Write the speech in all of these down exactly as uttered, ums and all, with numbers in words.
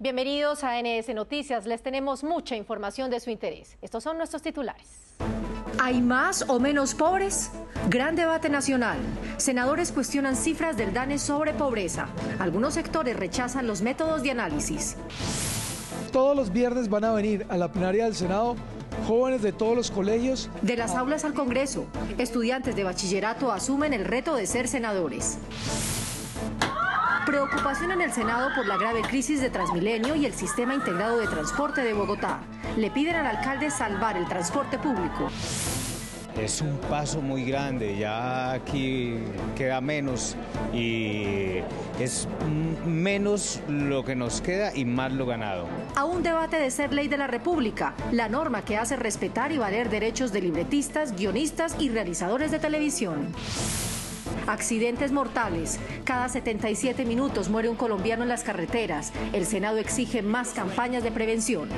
Bienvenidos a N S Noticias, les tenemos mucha información de su interés. Estos son nuestros titulares. ¿Hay más o menos pobres? Gran debate nacional. Senadores cuestionan cifras del DANE sobre pobreza. Algunos sectores rechazan los métodos de análisis. Todos los viernes van a venir a la plenaria del Senado jóvenes de todos los colegios. De las aulas al Congreso, estudiantes de bachillerato asumen el reto de ser senadores. Preocupación en el Senado por la grave crisis de Transmilenio y el Sistema Integrado de Transporte de Bogotá. Le piden al alcalde salvar el transporte público. Es un paso muy grande, ya aquí queda menos y es menos lo que nos queda y más lo ganado. A un debate de ser ley de la República, la norma que hace respetar y valer derechos de libretistas, guionistas y realizadores de televisión. Accidentes mortales. Cada setenta y siete minutos muere un colombiano en las carreteras. El Senado exige más campañas de prevención.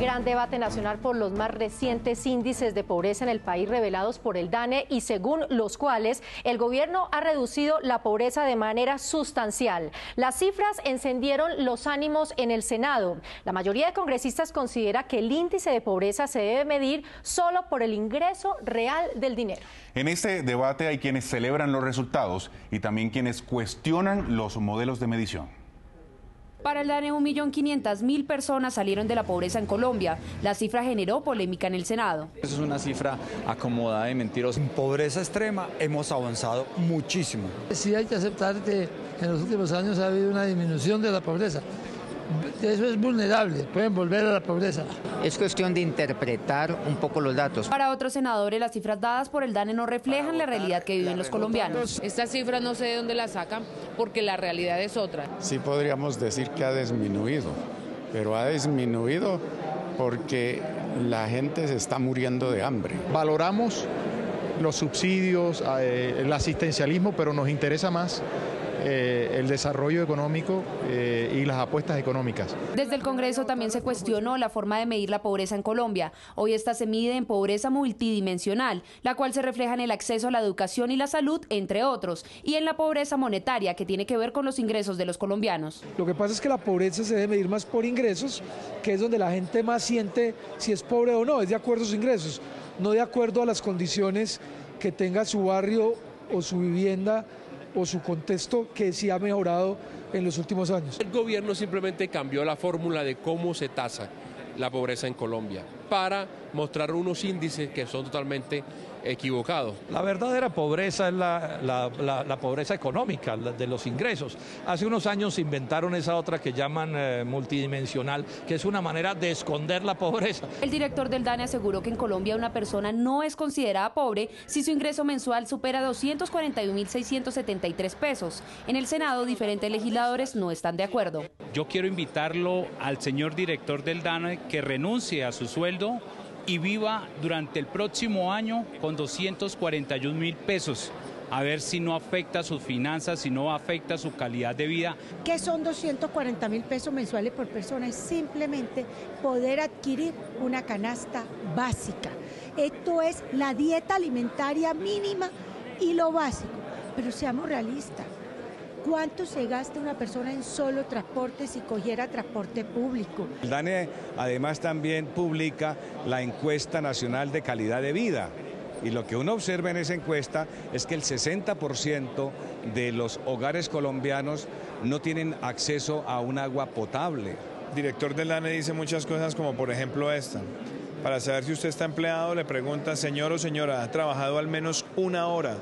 Gran debate nacional por los más recientes índices de pobreza en el país revelados por el DANE y según los cuales el gobierno ha reducido la pobreza de manera sustancial. Las cifras encendieron los ánimos en el Senado. La mayoría de congresistas considera que el índice de pobreza se debe medir solo por el ingreso real del dinero. En este debate hay quienes celebran los resultados y también quienes cuestionan los modelos de medición. Para el DANE, un millón quinientas mil personas salieron de la pobreza en Colombia. La cifra generó polémica en el Senado. Eso es una cifra acomodada de mentirosos. En pobreza extrema hemos avanzado muchísimo. Sí hay que aceptar que en los últimos años ha habido una disminución de la pobreza. Eso es vulnerable, pueden volver a la pobreza. Es cuestión de interpretar un poco los datos. Para otros senadores, las cifras dadas por el DANE no reflejan la realidad que viven los colombianos. Estas cifras no sé de dónde las sacan, porque la realidad es otra. Sí podríamos decir que ha disminuido, pero ha disminuido porque la gente se está muriendo de hambre. Valoramos los subsidios, el asistencialismo, pero nos interesa más Eh, el desarrollo económico eh, y las apuestas económicas. Desde el Congreso también se cuestionó la forma de medir la pobreza en Colombia. Hoy esta se mide en pobreza multidimensional, la cual se refleja en el acceso a la educación y la salud, entre otros, y en la pobreza monetaria, que tiene que ver con los ingresos de los colombianos. Lo que pasa es que la pobreza se debe medir más por ingresos, que es donde la gente más siente si es pobre o no, es de acuerdo a sus ingresos, no de acuerdo a las condiciones que tenga su barrio o su vivienda o su contexto, que sí ha mejorado en los últimos años. El gobierno simplemente cambió la fórmula de cómo se tasa la pobreza en Colombia para mostrar unos índices que son totalmente equivocados. La verdadera pobreza es la, la, la, la pobreza económica, la de los ingresos. Hace unos años inventaron esa otra que llaman eh, multidimensional, que es una manera de esconder la pobreza. El director del DANE aseguró que en Colombia una persona no es considerada pobre si su ingreso mensual supera doscientos cuarenta y un mil seiscientos setenta y tres pesos. En el Senado, diferentes legisladores no están de acuerdo. Yo quiero invitarlo al señor director del DANE que renuncie a su sueldo y viva durante el próximo año con doscientos cuarenta y un mil pesos, a ver si no afecta sus finanzas, si no afecta su calidad de vida. ¿Qué son doscientos cuarenta mil pesos mensuales por persona? Es simplemente poder adquirir una canasta básica. Esto es la dieta alimentaria mínima y lo básico, pero seamos realistas. ¿Cuánto se gasta una persona en solo transporte si cogiera transporte público? El DANE además también publica la encuesta nacional de calidad de vida y lo que uno observa en esa encuesta es que el sesenta por ciento de los hogares colombianos no tienen acceso a un agua potable. El director del DANE dice muchas cosas como por ejemplo esta. Para saber si usted está empleado le pregunta, señor o señora, ¿ha trabajado al menos una hora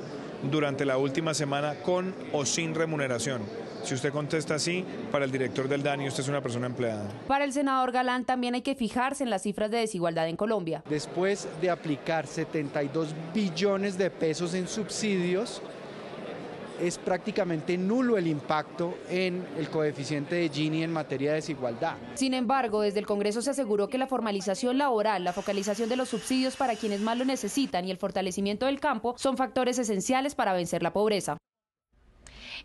durante la última semana con o sin remuneración? Si usted contesta sí, para el director del DANE usted es una persona empleada. Para el senador Galán también hay que fijarse en las cifras de desigualdad en Colombia. Después de aplicar setenta y dos billones de pesos en subsidios, es prácticamente nulo el impacto en el coeficiente de Gini en materia de desigualdad. Sin embargo, desde el Congreso se aseguró que la formalización laboral, la focalización de los subsidios para quienes más lo necesitan y el fortalecimiento del campo son factores esenciales para vencer la pobreza.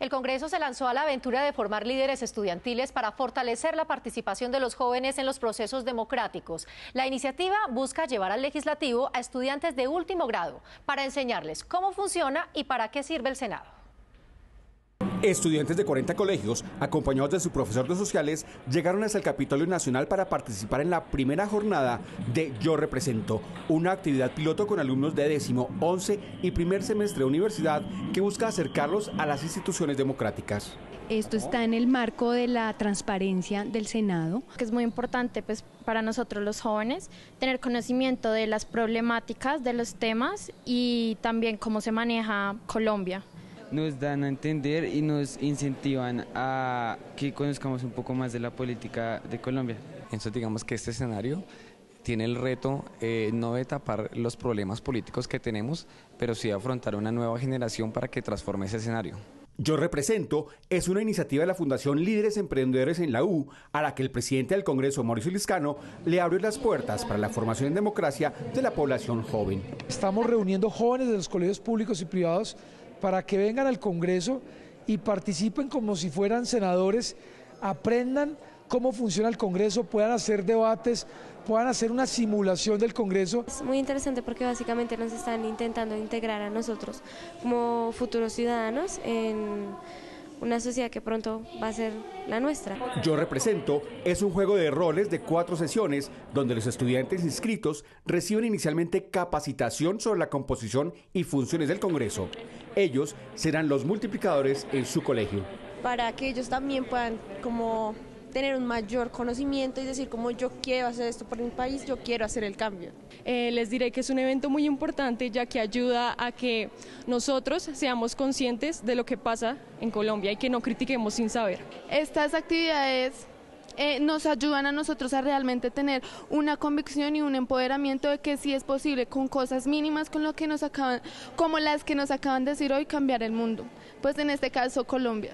el Congreso se lanzó a la aventura de formar líderes estudiantiles para fortalecer la participación de los jóvenes en los procesos democráticos. La iniciativa busca llevar al legislativo a estudiantes de último grado para enseñarles cómo funciona y para qué sirve el Senado. Estudiantes de cuarenta colegios, acompañados de su profesor de sociales, llegaron hasta el Capitolio Nacional para participar en la primera jornada de Yo Represento, una actividad piloto con alumnos de décimo, once y primer semestre de universidad que busca acercarlos a las instituciones democráticas. Esto está en el marco de la transparencia del Senado. Que es muy importante pues, para nosotros los jóvenes tener conocimiento de las problemáticas, de los temas y también cómo se maneja Colombia. Nos dan a entender y nos incentivan a que conozcamos un poco más de la política de Colombia. Entonces digamos que este escenario tiene el reto eh, no de tapar los problemas políticos que tenemos, pero sí de afrontar una nueva generación para que transforme ese escenario. Yo Represento es una iniciativa de la Fundación Líderes Emprendedores en la U, a la que el presidente del Congreso, Mauricio Lizcano, le abrió las puertas para la formación en democracia de la población joven. Estamos reuniendo jóvenes de los colegios públicos y privados para que vengan al Congreso y participen como si fueran senadores, aprendan cómo funciona el Congreso, puedan hacer debates, puedan hacer una simulación del Congreso. Es muy interesante porque básicamente nos están intentando integrar a nosotros como futuros ciudadanos en una sociedad que pronto va a ser la nuestra. Yo Represento es un juego de roles de cuatro sesiones donde los estudiantes inscritos reciben inicialmente capacitación sobre la composición y funciones del Congreso. Ellos serán los multiplicadores en su colegio. Para que ellos también puedan como tener un mayor conocimiento y decir como yo quiero hacer esto por mi país, yo quiero hacer el cambio. Eh, les diré que es un evento muy importante ya que ayuda a que nosotros seamos conscientes de lo que pasa en Colombia y que no critiquemos sin saber. Estas actividades eh, nos ayudan a nosotros a realmente tener una convicción y un empoderamiento de que sí es posible con cosas mínimas con lo que nos acaban, como las que nos acaban de decir hoy, cambiar el mundo, pues en este caso Colombia.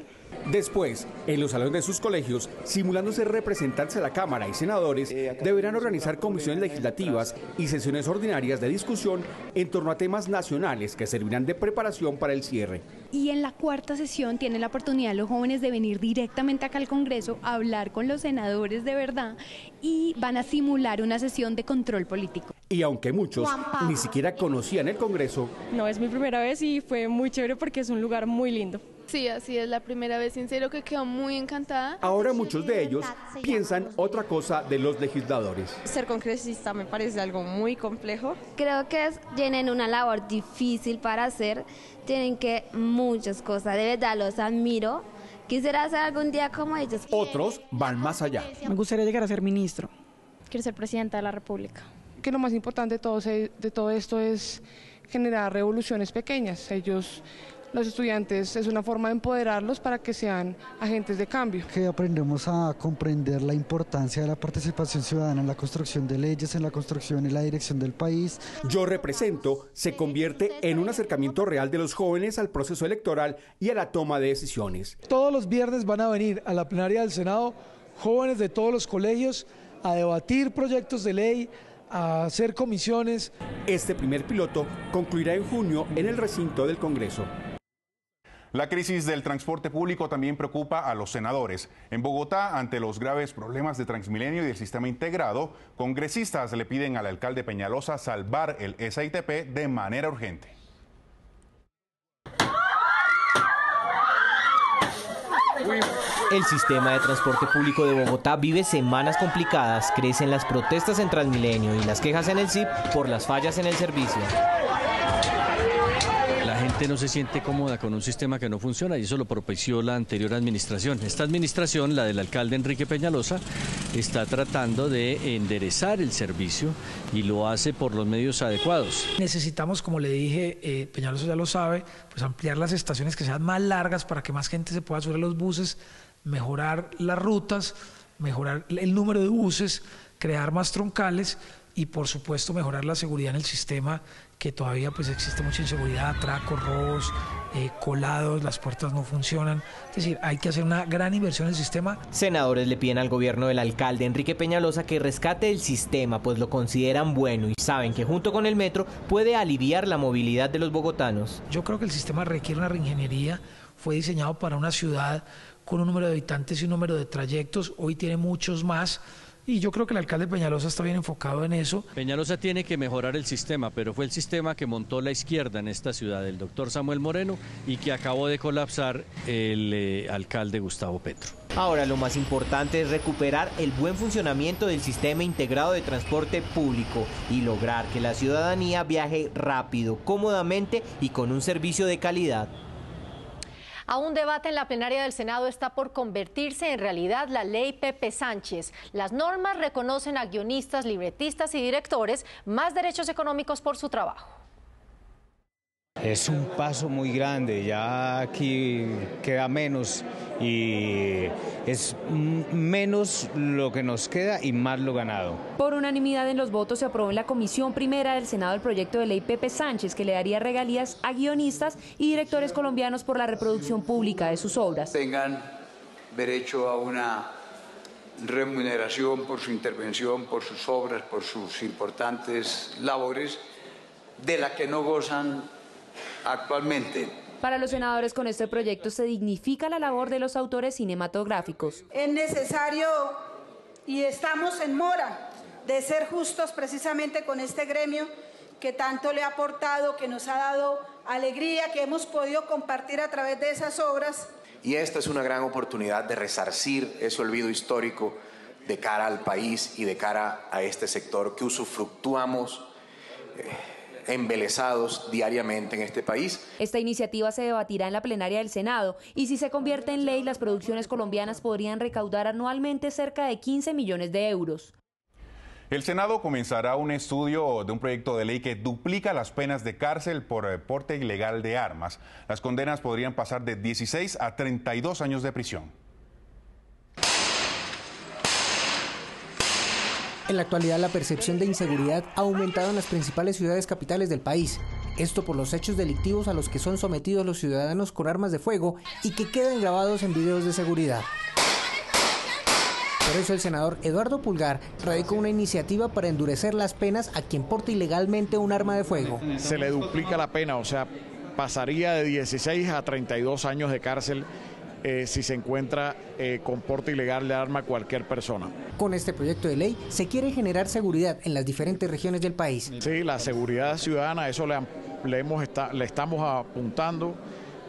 Después, en los salones de sus colegios, simulándose representantes a la Cámara y senadores, deberán organizar comisiones legislativas y sesiones ordinarias de discusión en torno a temas nacionales que servirán de preparación para el cierre. Y en la cuarta sesión tienen la oportunidad los jóvenes de venir directamente acá al Congreso a hablar con los senadores de verdad y van a simular una sesión de control político. Y aunque muchos ni siquiera conocían el Congreso. No, es mi primera vez y fue muy chévere porque es un lugar muy lindo. Sí, así es, la primera vez, sincero que quedo muy encantada. Ahora muchos de ellos piensan otra cosa de los legisladores. Ser congresista me parece algo muy complejo. Creo que es, tienen una labor difícil para hacer, tienen que muchas cosas, de verdad los admiro. Quisiera ser algún día como ellos. Otros van más allá. Me gustaría llegar a ser ministro. Quiero ser presidenta de la República. Que lo más importante de todo, de todo esto es generar revoluciones pequeñas, ellos... Los estudiantes es una forma de empoderarlos para que sean agentes de cambio. Que aprendemos a comprender la importancia de la participación ciudadana en la construcción de leyes, en la construcción y la dirección del país. Yo Represento se convierte en un acercamiento real de los jóvenes al proceso electoral y a la toma de decisiones. Todos los viernes van a venir a la plenaria del Senado jóvenes de todos los colegios a debatir proyectos de ley, a hacer comisiones. Este primer piloto concluirá en junio en el recinto del Congreso. La crisis del transporte público también preocupa a los senadores. En Bogotá, ante los graves problemas de Transmilenio y del sistema integrado, congresistas le piden al alcalde Peñalosa salvar el S I T P de manera urgente. El sistema de transporte público de Bogotá vive semanas complicadas. Crecen las protestas en Transmilenio y las quejas en el S I P por las fallas en el servicio. La gente no se siente cómoda con un sistema que no funciona y eso lo propició la anterior administración. Esta administración, la del alcalde Enrique Peñalosa, está tratando de enderezar el servicio y lo hace por los medios adecuados. Necesitamos, como le dije, eh, Peñalosa ya lo sabe, pues ampliar las estaciones que sean más largas para que más gente se pueda subir a los buses, mejorar las rutas, mejorar el número de buses, crear más troncales y por supuesto mejorar la seguridad en el sistema, que todavía pues existe mucha inseguridad, atracos, robos, eh, colados, las puertas no funcionan. Es decir, hay que hacer una gran inversión en el sistema. Senadores le piden al gobierno del alcalde Enrique Peñalosa que rescate el sistema, pues lo consideran bueno y saben que junto con el metro puede aliviar la movilidad de los bogotanos. Yo creo que el sistema requiere una reingeniería fue diseñado para una ciudad con un número de habitantes y un número de trayectos, hoy tiene muchos más, y yo creo que el alcalde Peñalosa está bien enfocado en eso. Peñalosa tiene que mejorar el sistema, pero fue el sistema que montó la izquierda en esta ciudad, el doctor Samuel Moreno, y que acabó de colapsar el eh, alcalde Gustavo Petro. Ahora lo más importante es recuperar el buen funcionamiento del Sistema Integrado de Transporte Público y lograr que la ciudadanía viaje rápido, cómodamente y con un servicio de calidad. A un debate en la plenaria del Senado está por convertirse en realidad la ley Pepe Sánchez. Las normas reconocen a guionistas, libretistas y directores más derechos económicos por su trabajo. Es un paso muy grande, ya aquí queda menos y es menos lo que nos queda y más lo ganado. Por unanimidad en los votos se aprobó en la Comisión Primera del Senado el proyecto de ley Pepe Sánchez que le daría regalías a guionistas y directores colombianos por la reproducción pública de sus obras. Tengan derecho a una remuneración por su intervención, por sus obras, por sus importantes labores, de la que no gozan actualmente. Para los senadores, con este proyecto se dignifica la labor de los autores cinematográficos. Es necesario y estamos en mora de ser justos precisamente con este gremio que tanto le ha aportado, que nos ha dado alegría, que hemos podido compartir a través de esas obras. Y esta es una gran oportunidad de resarcir ese olvido histórico de cara al país y de cara a este sector que usufructuamos eh, embelesados diariamente en este país. Esta iniciativa se debatirá en la plenaria del Senado y si se convierte en ley, las producciones colombianas podrían recaudar anualmente cerca de quince millones de euros. El Senado comenzará un estudio de un proyecto de ley que duplica las penas de cárcel por porte ilegal de armas. Las condenas podrían pasar de dieciséis a treinta y dos años de prisión. En la actualidad, la percepción de inseguridad ha aumentado en las principales ciudades capitales del país. Esto por los hechos delictivos a los que son sometidos los ciudadanos con armas de fuego y que quedan grabados en videos de seguridad. Por eso el senador Eduardo Pulgar radicó una iniciativa para endurecer las penas a quien porte ilegalmente un arma de fuego. Se le duplica la pena, o sea, pasaría de dieciséis a treinta y dos años de cárcel. Eh, si se encuentra eh, con porte ilegal de arma cualquier persona. Con este proyecto de ley se quiere generar seguridad en las diferentes regiones del país. Sí, la seguridad ciudadana, eso le, le, hemos está, le estamos apuntando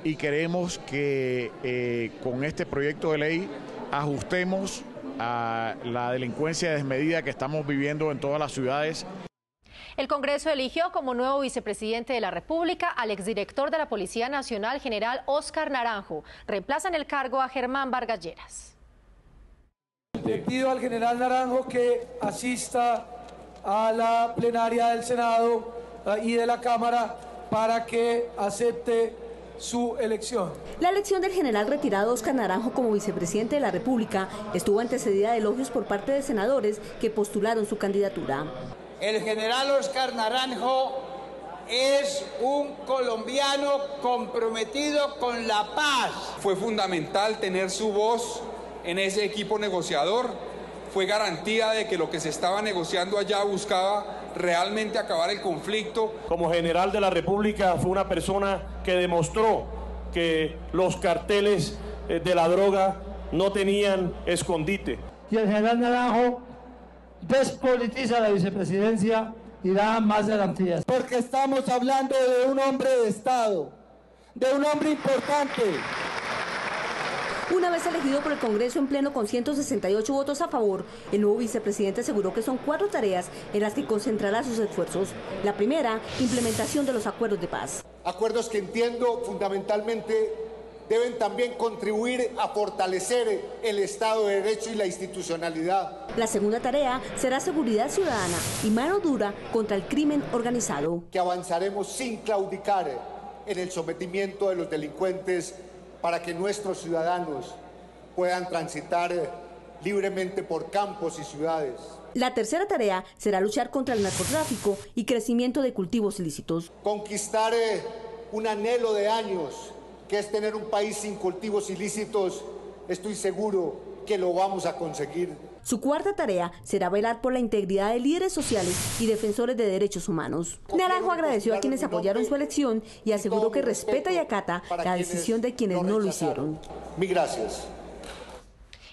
y queremos que eh, con este proyecto de ley ajustemos a la delincuencia desmedida que estamos viviendo en todas las ciudades. El Congreso eligió como nuevo vicepresidente de la República al exdirector de la Policía Nacional, general Óscar Naranjo. Reemplaza en el cargo a Germán Vargas Lleras. Le pido al general Naranjo que asista a la plenaria del Senado y de la Cámara para que acepte su elección. La elección del general retirado Óscar Naranjo como vicepresidente de la República estuvo antecedida de elogios por parte de senadores que postularon su candidatura. El general Óscar Naranjo es un colombiano comprometido con la paz. Fue fundamental tener su voz en ese equipo negociador. Fue garantía de que lo que se estaba negociando allá buscaba realmente acabar el conflicto. Como general de la República fue una persona que demostró que los carteles de la droga no tenían escondite. Y el general Naranjo despolitiza la vicepresidencia y da más garantías. Porque estamos hablando de un hombre de Estado, de un hombre importante. Una vez elegido por el Congreso en pleno con ciento sesenta y ocho votos a favor, el nuevo vicepresidente aseguró que son cuatro tareas en las que concentrará sus esfuerzos. La primera, implementación de los acuerdos de paz. Acuerdos que entiendo fundamentalmente deben también contribuir a fortalecer el Estado de Derecho y la institucionalidad. La segunda tarea será seguridad ciudadana y mano dura contra el crimen organizado. Que avanzaremos sin claudicar en el sometimiento de los delincuentes para que nuestros ciudadanos puedan transitar libremente por campos y ciudades. La tercera tarea será luchar contra el narcotráfico y crecimiento de cultivos ilícitos. Conquistar un anhelo de años que es tener un país sin cultivos ilícitos, estoy seguro que lo vamos a conseguir. Su cuarta tarea será velar por la integridad de líderes sociales y defensores de derechos humanos. Naranjo agradeció a quienes apoyaron su elección y aseguró que respeta y acata la decisión de quienes no lo hicieron. Mil gracias.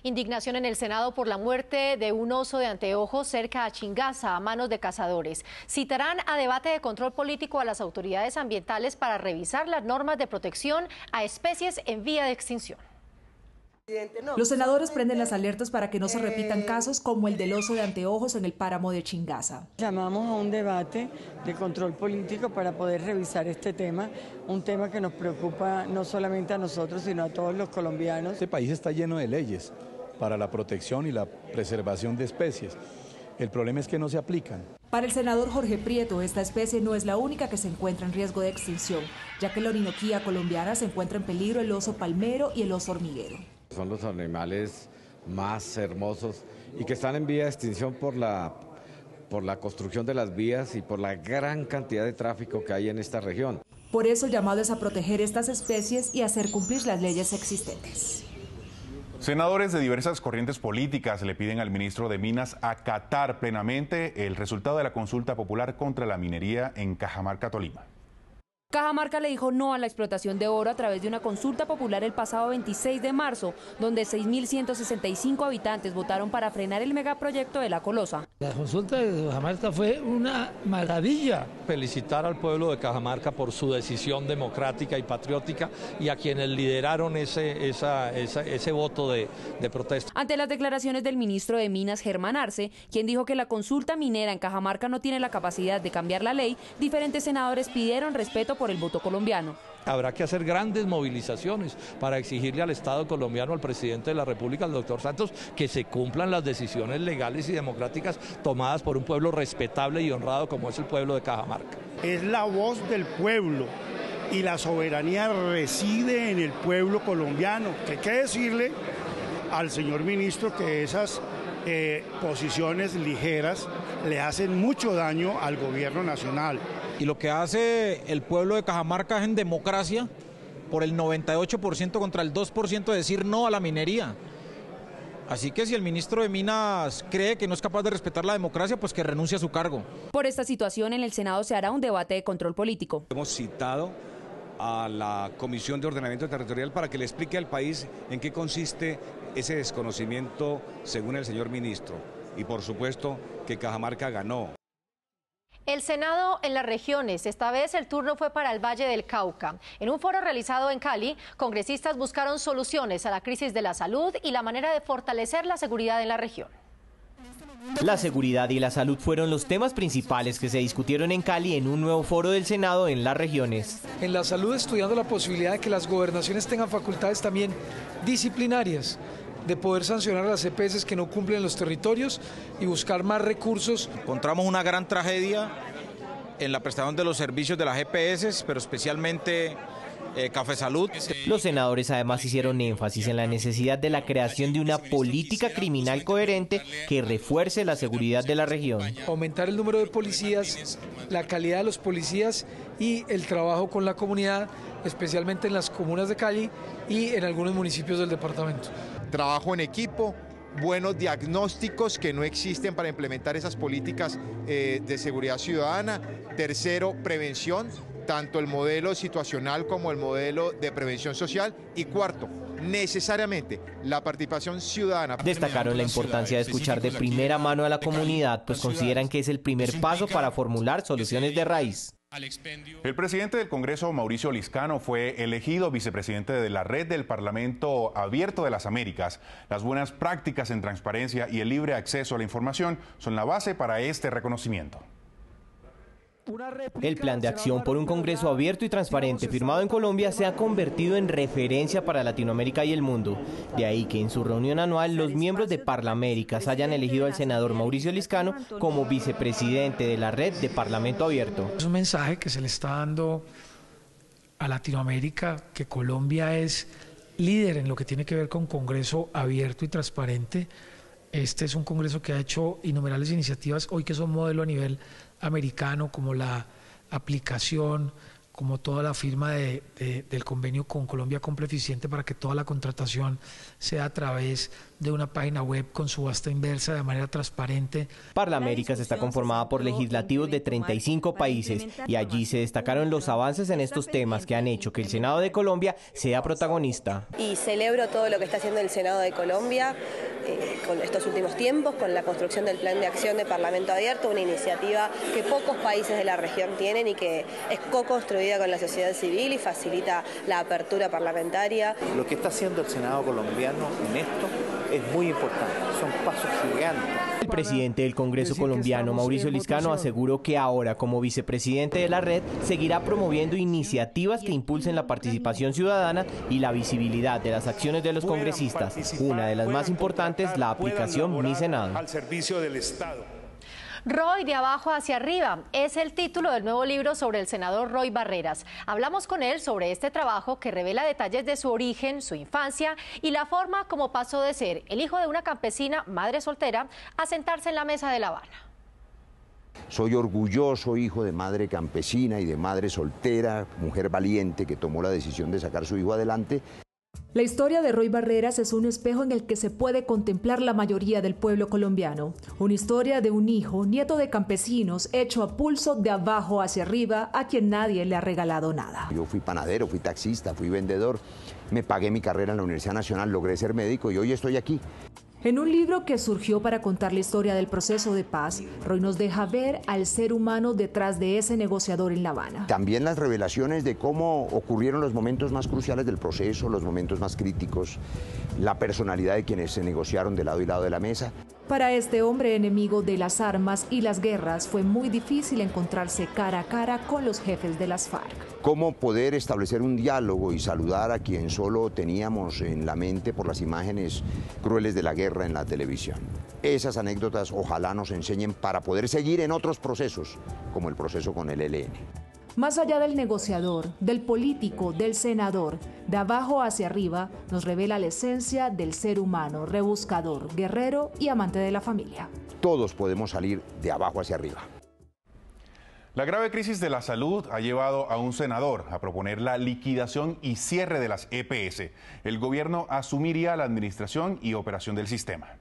Indignación en el Senado por la muerte de un oso de anteojos cerca a Chingaza a manos de cazadores. Citarán a debate de control político a las autoridades ambientales para revisar las normas de protección a especies en vía de extinción. Los senadores prenden las alertas para que no se repitan casos como el del oso de anteojos en el páramo de Chingaza. Llamamos a un debate de control político para poder revisar este tema, un tema que nos preocupa no solamente a nosotros, sino a todos los colombianos. Este país está lleno de leyes para la protección y la preservación de especies. El problema es que no se aplican. Para el senador Jorge Prieto, esta especie no es la única que se encuentra en riesgo de extinción, ya que en la Orinoquía colombiana se encuentra en peligro el oso palmero y el oso hormiguero. Son los animales más hermosos y que están en vía de extinción por la, por la construcción de las vías y por la gran cantidad de tráfico que hay en esta región. Por eso el llamado es a proteger estas especies y hacer cumplir las leyes existentes. Senadores de diversas corrientes políticas le piden al ministro de Minas acatar plenamente el resultado de la consulta popular contra la minería en Cajamarca, Tolima. Cajamarca le dijo no a la explotación de oro a través de una consulta popular el pasado veintiséis de marzo, donde seis mil ciento sesenta y cinco habitantes votaron para frenar el megaproyecto de La Colosa. La consulta de Cajamarca fue una maravilla. Felicitar al pueblo de Cajamarca por su decisión democrática y patriótica y a quienes lideraron ese, esa, esa, ese voto de, de protesta. Ante las declaraciones del ministro de Minas, Germán Arce, quien dijo que la consulta minera en Cajamarca no tiene la capacidad de cambiar la ley, diferentes senadores pidieron respeto por el voto colombiano. Habrá que hacer grandes movilizaciones para exigirle al Estado colombiano, al presidente de la República, al doctor Santos, que se cumplan las decisiones legales y democráticas tomadas por un pueblo respetable y honrado como es el pueblo de Cajamarca. Es la voz del pueblo y la soberanía reside en el pueblo colombiano. Que hay que decirle al señor ministro que esas eh, posiciones ligeras le hacen mucho daño al gobierno nacional. Y lo que hace el pueblo de Cajamarca es en democracia, por el noventa y ocho por ciento contra el dos por ciento decir no a la minería. Así que si el ministro de Minas cree que no es capaz de respetar la democracia, pues que renuncie a su cargo. Por esta situación en el Senado se hará un debate de control político. Hemos citado a la Comisión de Ordenamiento Territorial para que le explique al país en qué consiste ese desconocimiento según el señor ministro. Y por supuesto que Cajamarca ganó. El Senado en las regiones, esta vez el turno fue para el Valle del Cauca. En un foro realizado en Cali, congresistas buscaron soluciones a la crisis de la salud y la manera de fortalecer la seguridad en la región. La seguridad y la salud fueron los temas principales que se discutieron en Cali en un nuevo foro del Senado en las regiones. En la salud, estudiando la posibilidad de que las gobernaciones tengan facultades también disciplinarias, de poder sancionar a las E P S que no cumplen los territorios y buscar más recursos. Encontramos una gran tragedia en la prestación de los servicios de las E P S, pero especialmente eh, Cafesalud. Los senadores además hicieron énfasis en la necesidad de la creación de una política criminal coherente que refuerce la seguridad de la región. Aumentar el número de policías, la calidad de los policías y el trabajo con la comunidad, especialmente en las comunas de Cali y en algunos municipios del departamento. Trabajo en equipo, buenos diagnósticos que no existen para implementar esas políticas eh, de seguridad ciudadana. Tercero, prevención, tanto el modelo situacional como el modelo de prevención social. Y cuarto, necesariamente la participación ciudadana. Destacaron la importancia de escuchar de primera mano a la comunidad, pues consideran que es el primer paso para formular soluciones de raíz. El presidente del Congreso, Mauricio Lizcano, fue elegido vicepresidente de la Red del Parlamento Abierto de las Américas. Las buenas prácticas en transparencia y el libre acceso a la información son la base para este reconocimiento. El plan de acción por un Congreso abierto y transparente firmado en Colombia se ha convertido en referencia para Latinoamérica y el mundo. De ahí que en su reunión anual los miembros de Parlaméricas hayan elegido al senador Mauricio Lizcano como vicepresidente de la Red de Parlamento Abierto. Es un mensaje que se le está dando a Latinoamérica, que Colombia es líder en lo que tiene que ver con Congreso abierto y transparente. Este es un Congreso que ha hecho innumerables iniciativas hoy que son modelo a nivel americano, como la aplicación, como toda la firma de, de, del convenio con Colombia Compleficiente para que toda la contratación sea a través de una página web con subasta inversa de manera transparente. Parlaméricas está conformada por legislativos de treinta y cinco países y allí se destacaron los avances en estos temas que han hecho que el Senado de Colombia sea protagonista. Y celebro todo lo que está haciendo el Senado de Colombia eh, con estos últimos tiempos, con la construcción del Plan de Acción de Parlamento Abierto, una iniciativa que pocos países de la región tienen y que es co-construida con la sociedad civil y facilita la apertura parlamentaria. Lo que está haciendo el Senado colombiano en esto es muy importante, son pasos gigantes. El presidente del Congreso colombiano, Mauricio Lizcano, aseguró que ahora, como vicepresidente de la red, seguirá promoviendo iniciativas que impulsen la participación ciudadana y la visibilidad de las acciones de los congresistas. Una de las más importantes, la aplicación Mi Senado. Al servicio del Estado. Roy, de abajo hacia arriba, es el título del nuevo libro sobre el senador Roy Barreras. Hablamos con él sobre este trabajo que revela detalles de su origen, su infancia y la forma como pasó de ser el hijo de una campesina, madre soltera, a sentarse en la mesa de La Habana. Soy orgulloso hijo de madre campesina y de madre soltera, mujer valiente que tomó la decisión de sacar a su hijo adelante. La historia de Roy Barreras es un espejo en el que se puede contemplar la mayoría del pueblo colombiano. Una historia de un hijo, nieto de campesinos, hecho a pulso de abajo hacia arriba, a quien nadie le ha regalado nada. Yo fui panadero, fui taxista, fui vendedor, me pagué mi carrera en la Universidad Nacional, logré ser médico y hoy estoy aquí. En un libro que surgió para contar la historia del proceso de paz, Roy nos deja ver al ser humano detrás de ese negociador en La Habana. También las revelaciones de cómo ocurrieron los momentos más cruciales del proceso, los momentos más críticos, la personalidad de quienes se negociaron de lado y lado de la mesa. Para este hombre enemigo de las armas y las guerras fue muy difícil encontrarse cara a cara con los jefes de las FARC. Cómo poder establecer un diálogo y saludar a quien solo teníamos en la mente por las imágenes crueles de la guerra en la televisión. Esas anécdotas ojalá nos enseñen para poder seguir en otros procesos, como el proceso con el E L N. Más allá del negociador, del político, del senador, de abajo hacia arriba, nos revela la esencia del ser humano, rebuscador, guerrero y amante de la familia. Todos podemos salir de abajo hacia arriba. La grave crisis de la salud ha llevado a un senador a proponer la liquidación y cierre de las E P S. El gobierno asumiría la administración y operación del sistema.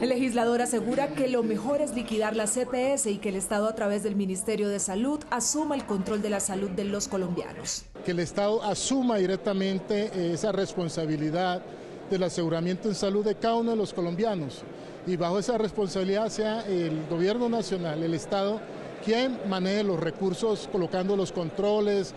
El legislador asegura que lo mejor es liquidar las E P S y que el Estado, a través del Ministerio de Salud, asuma el control de la salud de los colombianos. Que el Estado asuma directamente esa responsabilidad del aseguramiento en salud de cada uno de los colombianos y bajo esa responsabilidad sea el gobierno nacional, el Estado, quien maneje los recursos colocando los controles.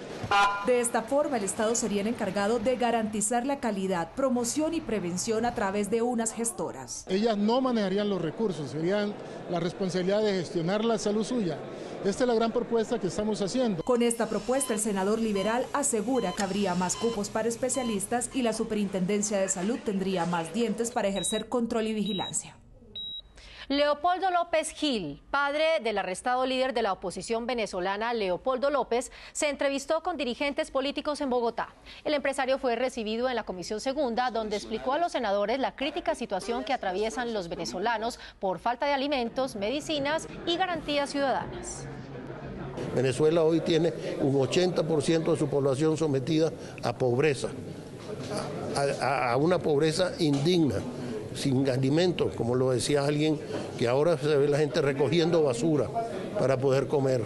De esta forma, el Estado sería el encargado de garantizar la calidad, promoción y prevención a través de unas gestoras. Ellas no manejarían los recursos, serían la responsabilidad de gestionar la salud suya. Esta es la gran propuesta que estamos haciendo. Con esta propuesta, el senador liberal asegura que habría más cupos para especialistas y la Superintendencia de Salud tendría más dientes para ejercer control y vigilancia. Leopoldo López Gil, padre del arrestado líder de la oposición venezolana Leopoldo López, se entrevistó con dirigentes políticos en Bogotá. El empresario fue recibido en la Comisión Segunda, donde explicó a los senadores la crítica situación que atraviesan los venezolanos por falta de alimentos, medicinas y garantías ciudadanas. Venezuela hoy tiene un ochenta por ciento de su población sometida a pobreza, a, a, a una pobreza indigna, sin alimentos, como lo decía alguien, que ahora se ve la gente recogiendo basura para poder comer.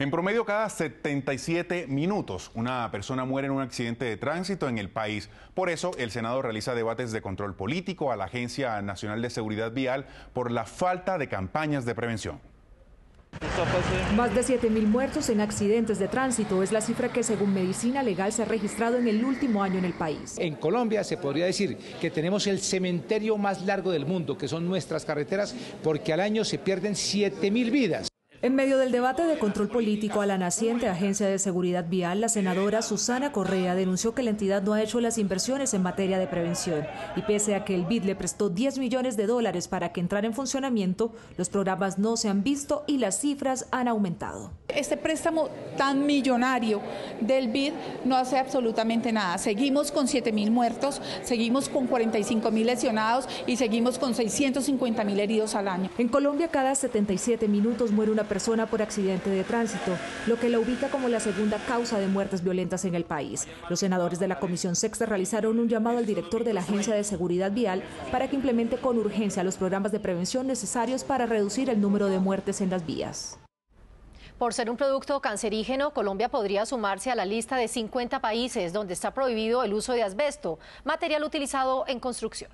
En promedio, cada setenta y siete minutos una persona muere en un accidente de tránsito en el país. Por eso, el Senado realiza debates de control político a la Agencia Nacional de Seguridad Vial por la falta de campañas de prevención. Más de siete mil muertos en accidentes de tránsito es la cifra que, según Medicina Legal, se ha registrado en el último año en el país. En Colombia se podría decir que tenemos el cementerio más largo del mundo, que son nuestras carreteras, porque al año se pierden siete mil vidas. En medio del debate de control político a la naciente Agencia de Seguridad Vial, la senadora Susana Correa denunció que la entidad no ha hecho las inversiones en materia de prevención y pese a que el B I D le prestó diez millones de dólares para que entrara en funcionamiento, los programas no se han visto y las cifras han aumentado. Este préstamo tan millonario del B I D no hace absolutamente nada. Seguimos con siete mil muertos, seguimos con cuarenta y cinco mil lesionados y seguimos con seiscientos cincuenta mil heridos al año. En Colombia, cada setenta y siete minutos muere una persona persona por accidente de tránsito, lo que la ubica como la segunda causa de muertes violentas en el país. Los senadores de la Comisión Sexta realizaron un llamado al director de la Agencia de Seguridad Vial para que implemente con urgencia los programas de prevención necesarios para reducir el número de muertes en las vías. Por ser un producto cancerígeno, Colombia podría sumarse a la lista de cincuenta países donde está prohibido el uso de asbesto, material utilizado en construcción.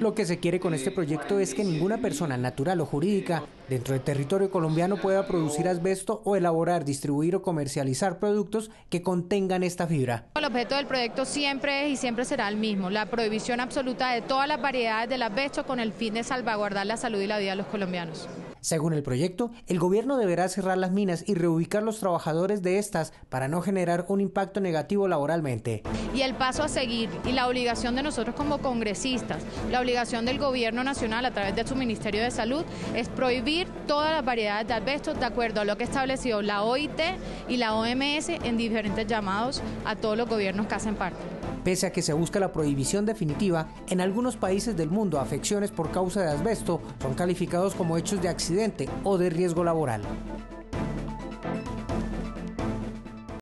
Lo que se quiere con este proyecto es que ninguna persona natural o jurídica dentro del territorio colombiano pueda producir asbesto o elaborar, distribuir o comercializar productos que contengan esta fibra. El objeto del proyecto siempre es y siempre será el mismo, la prohibición absoluta de todas las variedades del asbesto con el fin de salvaguardar la salud y la vida de los colombianos. Según el proyecto, el gobierno deberá cerrar las minas y reubicar los trabajadores de estas para no generar un impacto negativo laboralmente. Y el paso a seguir y la obligación de nosotros como congresistas, la obligación del gobierno nacional a través de su Ministerio de Salud es prohibir todas las variedades de asbesto de acuerdo a lo que estableció la O I T y la O M S en diferentes llamados a todos los gobiernos que hacen parte. Pese a que se busca la prohibición definitiva, en algunos países del mundo afecciones por causa de asbesto son calificados como hechos de accidente o de riesgo laboral.